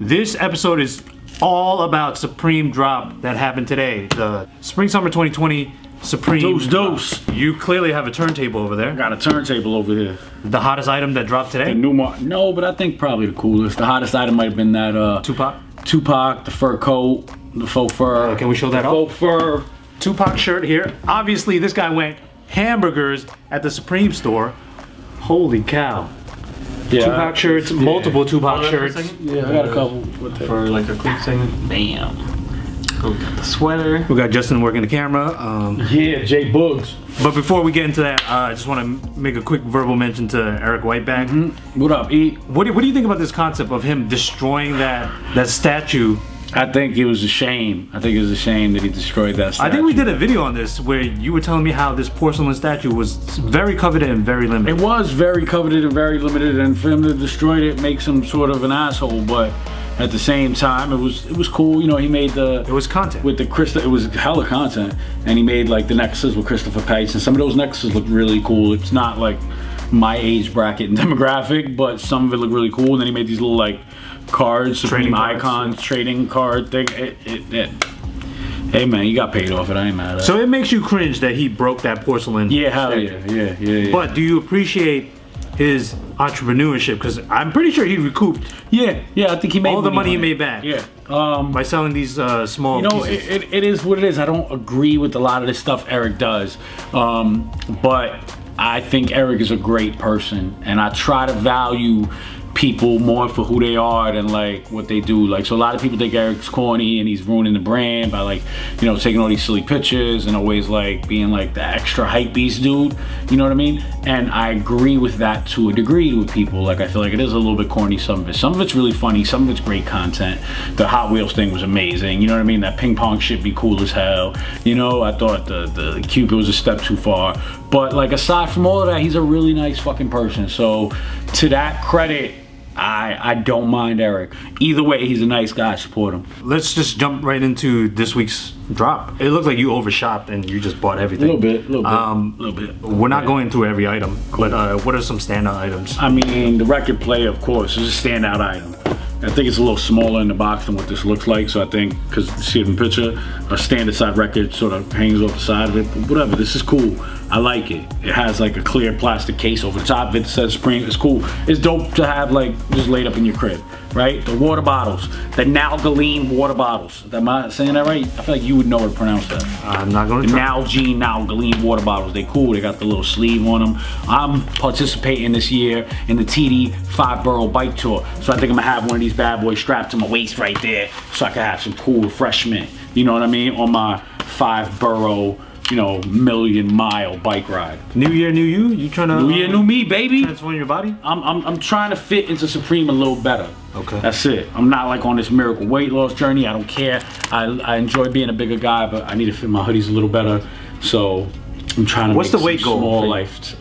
This episode is all about Supreme drop that happened today. The Spring Summer 2020 Supreme drop. You clearly have a turntable over there. I got a turntable over here. The hottest item that dropped today? The new no, but I think probably the coolest. The hottest item might have been that Tupac, the fur coat, the faux fur. Can we show that off? Faux fur. Tupac shirt here. Obviously this guy went hamburgers at the Supreme store. Holy cow. Yeah. Tupac shirts, multiple Tupac shirts. Yeah, I got a couple. For like a quick second. Bam. We got the sweater. We got Justin working the camera. Yeah, Jay Boogs. But before we get into that, I just want to make a quick verbal mention to Eric Whitebeck. What up, E? What do you think about this concept of him destroying that statue? I think it was a shame. I think it was a shame that he destroyed that statue. I think we did a video on this where you were telling me how this porcelain statue was very coveted and very limited. It was very coveted and very limited, and for him to destroy it makes him sort of an asshole, but at the same time it was cool, you know. He made it was content. With the it was hella content, and he made like the necklaces with Christopher Pace, and some of those necklaces look really cool. It's not like my age bracket and demographic, but some of it looked really cool. And then he made these little like cards, Supreme Icons, trading card thing. Hey man, you got paid off it. I ain't mad at it. So it makes you cringe that he broke that porcelain. Yeah, hell yeah, yeah. But do you appreciate his entrepreneurship? Because I'm pretty sure he recouped. Yeah, I think he made all the money he made back. Yeah, by selling these small. You know, it is what it is. I don't agree with a lot of this stuff Eric does, but I think Eric is a great person, and I try to value people more for who they are than like what they do. Like, so a lot of people think Eric's corny and he's ruining the brand by like, you know, taking all these silly pictures and always like being like the extra hype beast dude, you know what I mean? And I agree with that to a degree with people. Like, I feel like it is a little bit corny, some of it. Some of it's really funny, some of it's great content. The Hot Wheels thing was amazing, you know what I mean? That ping pong shit be cool as hell. You know, I thought the Cupid was a step too far. But like, aside from all of that, he's a really nice fucking person. So to that credit, I don't mind Eric. Either way, he's a nice guy, support him. Let's just jump right into this week's drop. It looked like you overshopped and you just bought everything. A little bit. We're not going through every item, but what are some standout items? I mean, the record player, of course, is a standout item. I think it's a little smaller in the box than what this looks like, so I think, because see it in the picture, a standard side record sort of hangs off the side of it, but whatever, this is cool. I like it. It has like a clear plastic case over the top of it that says Supreme. It's cool. It's dope to have like just laid up in your crib, right? The water bottles, the Nalgene water bottles. Am I saying that right? I feel like you would know how to pronounce that. I'm not going to try. Nalgene water bottles. They cool. They got the little sleeve on them. I'm participating this year in the TD 5-borough bike tour, so I think I'm gonna have one of these bad boys strapped to my waist right there, so I can have some cool refreshment. You know what I mean? On my 5-borough. You know, million-mile bike ride. New year, new you. You trying to new year, new me, baby. Transform your body. I'm trying to fit into Supreme a little better. Okay. That's it. I'm not like on this miracle weight loss journey. I don't care. I enjoy being a bigger guy, but I need to fit my hoodies a little better. So I'm trying to. What's the weight goal? Small life.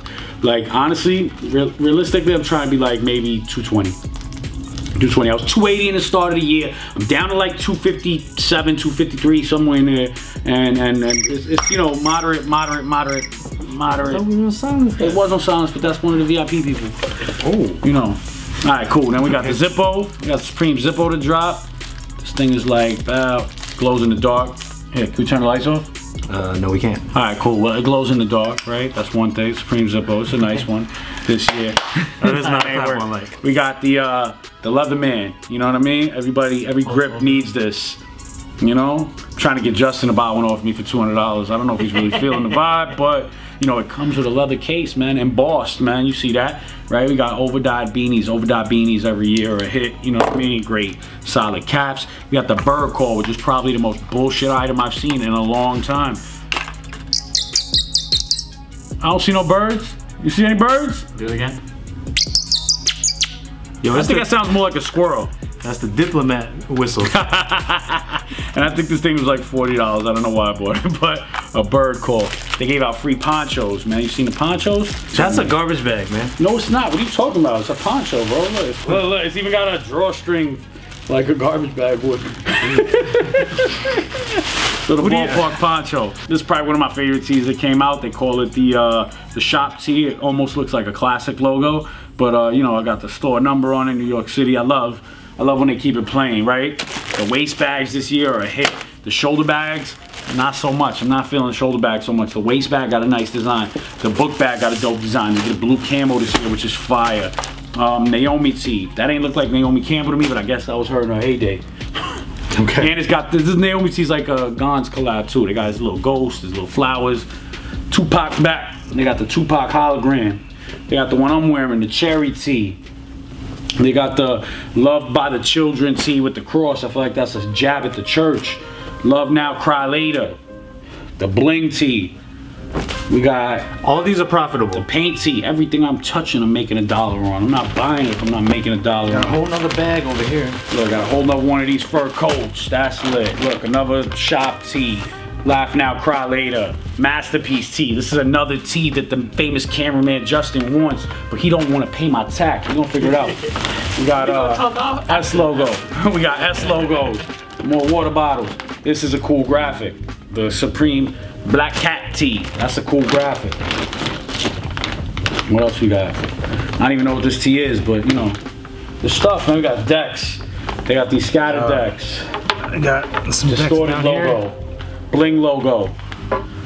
Like honestly, realistically, I'm trying to be like maybe 220. 220. I was 280 in the start of the year. I'm down to like 257, 253, somewhere in there. And it's you know, moderate. It was on silence, but that's one of the VIP people. Oh, you know. All right, cool. Then we got the Zippo. We got Supreme Zippo to drop. This thing is like about glows in the dark. Here, can we turn the lights off? No, we can't. All right, cool. Well, it glows in the dark, right? That's one thing. Supreme Zippo. It's a nice one this year. That is not a one like. We got the Leatherman. You know what I mean? Everybody, every grip needs this. You know, trying to get Justin to buy one off me for $200. I don't know if he's really feeling the vibe, but you know, it comes with a leather case, man, embossed, man. You see that, right? We got overdyed beanies. Overdyed beanies every year are a hit. You know what I mean? Great, solid caps. We got the bird call, which is probably the most bullshit item I've seen in a long time. I don't see no birds. You see any birds? Do it again. Yo, I think that sounds more like a squirrel. That's the diplomat whistle. And I think this thing was like $40. I don't know why I bought it, but a bird call. They gave out free ponchos, man. You seen the ponchos? That's a garbage bag, man. No, it's not. What are you talking about? It's a poncho, bro. Look, it's even got a drawstring like a garbage bag would. So the ballpark poncho. This is probably one of my favorite tees that came out. They call it the shop tee. It almost looks like a classic logo, but you know, I got the store number on it, New York City. I love I love when they keep it plain, right? The waist bags this year are a hit. The shoulder bags, not so much. I'm not feeling the shoulder bag so much. The waist bag got a nice design. The book bag got a dope design. They did a blue camo this year, which is fire. Naomi tee. That ain't look like Naomi Campbell to me, but I guess that was her in her heyday. Okay. And it's got, this is Naomi tee's like a Gans collab too. They got his little ghost, his little flowers. Tupac back. They got the Tupac hologram. They got the one I'm wearing, the cherry tee. They got the Love by the Children tee with the cross. I feel like that's a jab at the church. Love Now, Cry Later. The bling tee. We got... all of these are profitable. The paint tee. Everything I'm touching, I'm making $1 on. I'm not buying it if I'm not making $1 on. Got a whole nother bag over here. Look, I got a whole nother one of these fur coats. That's lit. Look, another shop tee. Laugh Now, Cry Later. Masterpiece tee. This is another tee that the famous cameraman Justin wants, but he don't want to pay my tax. We're going to figure it out. We got S logo. We got S logos. More water bottles. This is a cool graphic. The Supreme Black Cat tee. That's a cool graphic. What else we got? I don't even know what this tee is, but you know, the stuff, man. We got decks. They got these scatter decks. They got some distorted decks down logo. Here. Bling logo,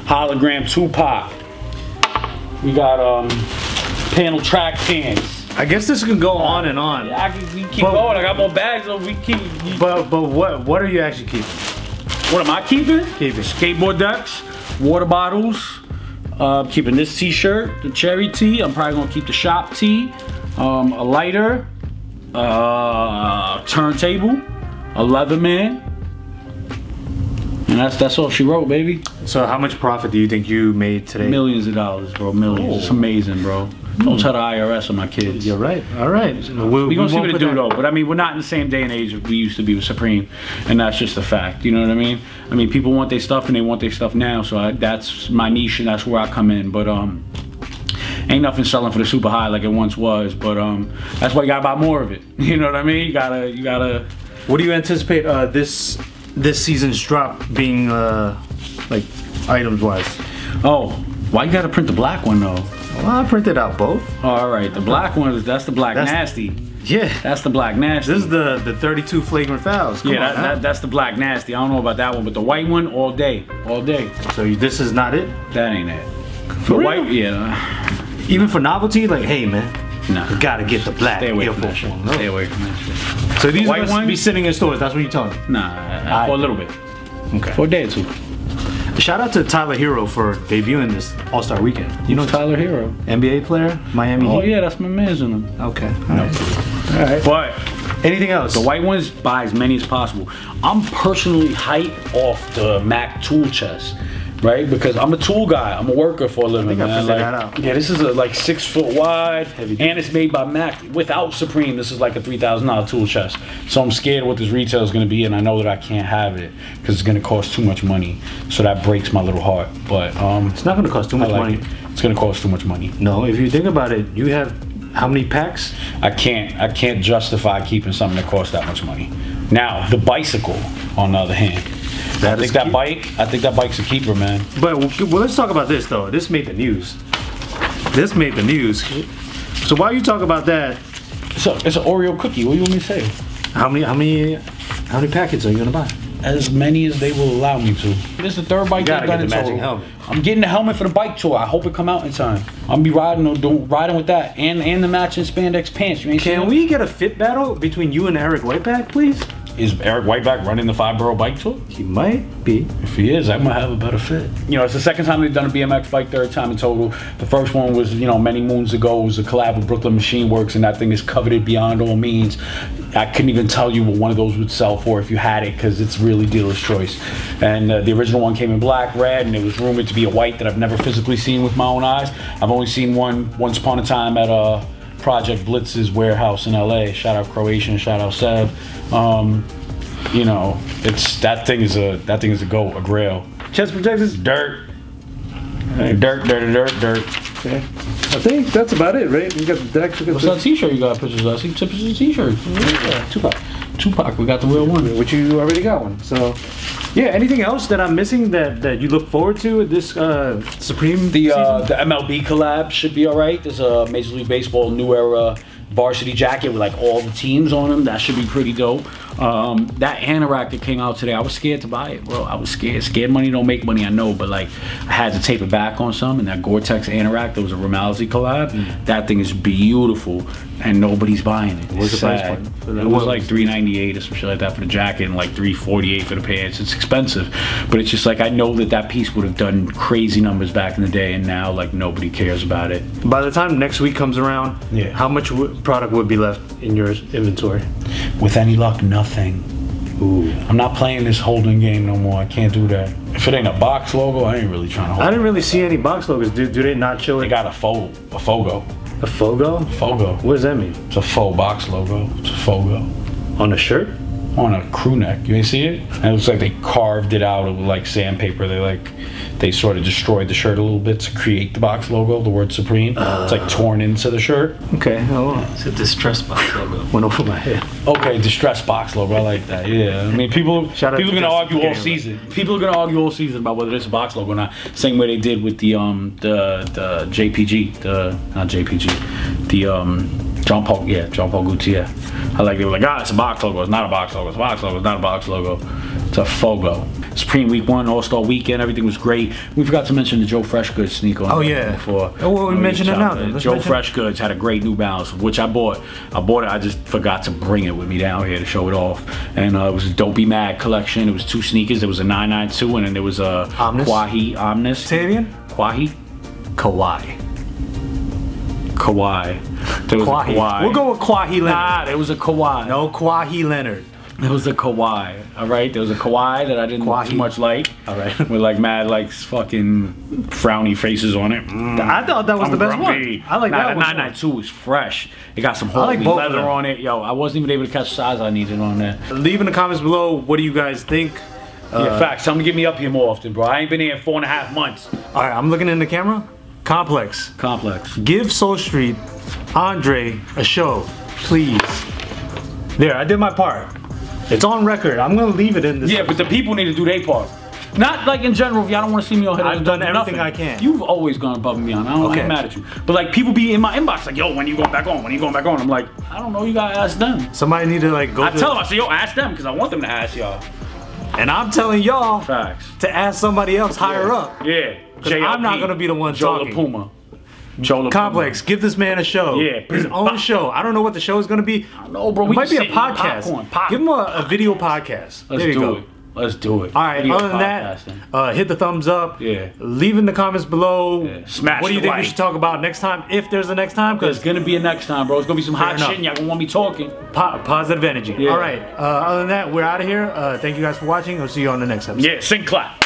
hologram Tupac. We got panel track pants. I guess this can go on and on. Yeah, I can keep going. I got more bags, so we keep. But what are you actually keeping? What am I keeping? Keeping skateboard decks, water bottles. Keeping this T-shirt, the cherry tee. I'm probably gonna keep the shop tee, a lighter, a turntable, a Leatherman. And that's all she wrote, baby. So how much profit do you think you made today? Millions of dollars, bro. Millions. Oh. It's amazing, bro. Don't tell the IRS on my kids. You're right. All right. We're going to see what it do, though. But, I mean, we're not in the same day and age we used to be with Supreme. And that's just a fact. You know what I mean? I mean, people want their stuff, and they want their stuff now. So that's my niche, and that's where I come in. But ain't nothing selling for the super high like it once was. But that's why you got to buy more of it. You know what I mean? You gotta. What do you anticipate this season's drop being like items wise? Oh, why you gotta print the black one though? Well, I printed out both. All right, the black one is that's the black nasty. Yeah, that's the black nasty. This is the 32 flagrant fouls. Come on, that's the black nasty. I don't know about that one, but the white one all day, all day. So this is not it. That ain't it. For the white, yeah. Even for novelty, like hey man, nah. You gotta get the black. Stay away from that shit. No. Stay away from that shit. So these white ones be sitting in stores, that's what you're telling me? Nah, for a little bit. Okay. For a day or two. Shout out to Tyler Hero for debuting this All-Star Weekend. You know Tyler Hero? NBA player, Miami Heat. Oh yeah, that's my man's in them. Okay, all right. But anything else? The white ones, buy as many as possible. I'm personally hyped off the Mac tool chest. Right, because I'm a tool guy. I'm a worker for a living, man. Yeah, this is a, like 6 foot wide, and it's made by Mac. Without Supreme, this is like a $3,000 tool chest. So I'm scared what this retail is going to be, and I know that I can't have it because it's going to cost too much money. So that breaks my little heart. But it's not going to cost too much money. It's going to cost too much money. No, if you think about it, you have how many packs? I can't justify keeping something that costs that much money. Now the bicycle, on the other hand. I think that bike's a keeper, man. But well, let's talk about this though. This made the news. This made the news. So while you talk about that, so it's an Oreo cookie. What do you want me to say? How many packets are you gonna buy? As many as they will allow me to. This is the third bike I've gotten total. I'm getting the helmet for the bike tour. I hope it come out in time. I'll be riding with that and the matching spandex pants. Can we get a fit battle between you and Eric Whitebeck, please? Is Eric Whitebeck running the 5-borough bike tour? He might be. If he is, I might have a better fit. You know, it's the second time they've done a BMX bike, third time in total. The first one was, you know, many moons ago. It was a collab with Brooklyn Machine Works, and that thing is coveted beyond all means. I couldn't even tell you what one of those would sell for if you had it, because it's really dealer's choice. And the original one came in black, red, and it was rumored to be a white that I've never physically seen with my own eyes. I've only seen one once upon a time at a Project Blitz's warehouse in LA. Shout out Croatian, shout out Seb. You know, it's that thing is a goat, a grail. Chest protectors, dirt. Right. Dirt. Okay. I think that's about it, right? We got the decks. What's that T-shirt you got? Pictures of? I see pictures of T-shirts. Yeah. Tupac. We got the real one, which you already got one. So, yeah. Anything else that I'm missing that you look forward to this Supreme? The MLB collab should be all right. There's a Major League Baseball New Era varsity jacket with like all the teams on them. That should be pretty dope. That anorak that came out today, I was scared to buy it, bro. I was scared. Scared money don't make money, I know, but like I had to tape it back on some. And that Gore-Tex anorak, there was a Ramalzi collab. That thing is beautiful, and nobody's buying it. What's the price point? It was like $398 or some shit like that for the jacket, and like $348 for the pants. It's expensive, but it's just like I know that that piece would have done crazy numbers back in the day, and now like nobody cares about it. By the time next week comes around, yeah, how much product would be left in your inventory? With any luck, nothing. Ooh. I'm not playing this holding game no more. I can't do that. If it ain't a box logo, I ain't really trying to hold it. I didn't really see any box logos. Do they not show it? They got a fogo. A fogo? Fogo. What does that mean? It's a faux box logo. It's a fogo. On a shirt? On a crew neck. You ain't see it? And it looks like they carved it out with like sandpaper. They sort of destroyed the shirt a little bit to create the box logo, the word Supreme. It's like torn into the shirt. Okay, hold on. It's a distress box logo. Went over my head. Okay, distress box logo. I like that. Yeah. I mean, people are gonna argue all season. People are gonna argue all season about whether it's a box logo or not. Same way they did with the JPG, John Paul, yeah, John Paul Gutierrez. I like, they were like, ah, it's a box logo. It's not a box logo. It's a box logo. It's not a box logo. It's a fogo. Supreme Week 1, All-Star Weekend, everything was great. We forgot to mention the Joe Fresh Goods sneaker. Oh, yeah. Before. Oh, well, we mentioned it now. Joe Fresh Goods had a great New Balance, which I bought. I bought it. I just forgot to bring it with me down here to show it off. And it was a Dopey Mad collection. It was two sneakers. There was a 992, and then there was a Kawhi Omnis. Say it again? Kawhi? Kawhi. Kawhi. There was Kawhi. A Kawhi. We'll go with Kawhi Leonard. Nah, there was a Kawhi. No, Kawhi Leonard. There was a Kawhi. All right, there was a Kawhi that I didn't too much like. All right, with like mad like fucking frowny faces on it. I thought that was the best one. I like that one. 992 is fresh. It got some holy leather on it. Yo, I wasn't even able to catch the size I needed on that. Leave in the comments below. What do you guys think? Yeah, facts. Something to get me up here more often, bro. I ain't been here in 4.5 months. All right, I'm looking in the camera. Complex. Complex. Give Soul Street Andre a show, please. There, I did my part. It's on record. I'm gonna leave it in this. Yeah, but the people need to do their part. Not like in general, if y'all don't want to see me on here, I've done everything I can. You've always gone above and beyond. I ain't mad at you. But like people be in my inbox like, yo, when you going back on? When you going back on? I'm like, I don't know, you gotta ask them. Somebody need to like go. I tell them, I say, yo, ask them, because I want them to ask y'all. And I'm telling y'all to ask somebody else higher up. Yeah. I'm not gonna be the one talking. Puma. Complex, give this man a show. Yeah, his own show. I don't know what the show is gonna be. I don't know, bro. It might be a podcast. Give him a video podcast. Let's do it. Let's do it. All right. Other than that, hit the thumbs up. Yeah. Leave in the comments below. Yeah. Smash. What do you think we should talk about next time? If there's a next time, because it's gonna be a next time, bro. It's gonna be some hot shit. Y'all gonna want me talking. Positive energy. Yeah. All right. Other than that, we're out of here. Thank you guys for watching. I'll see you on the next episode. Yeah. Sing clap.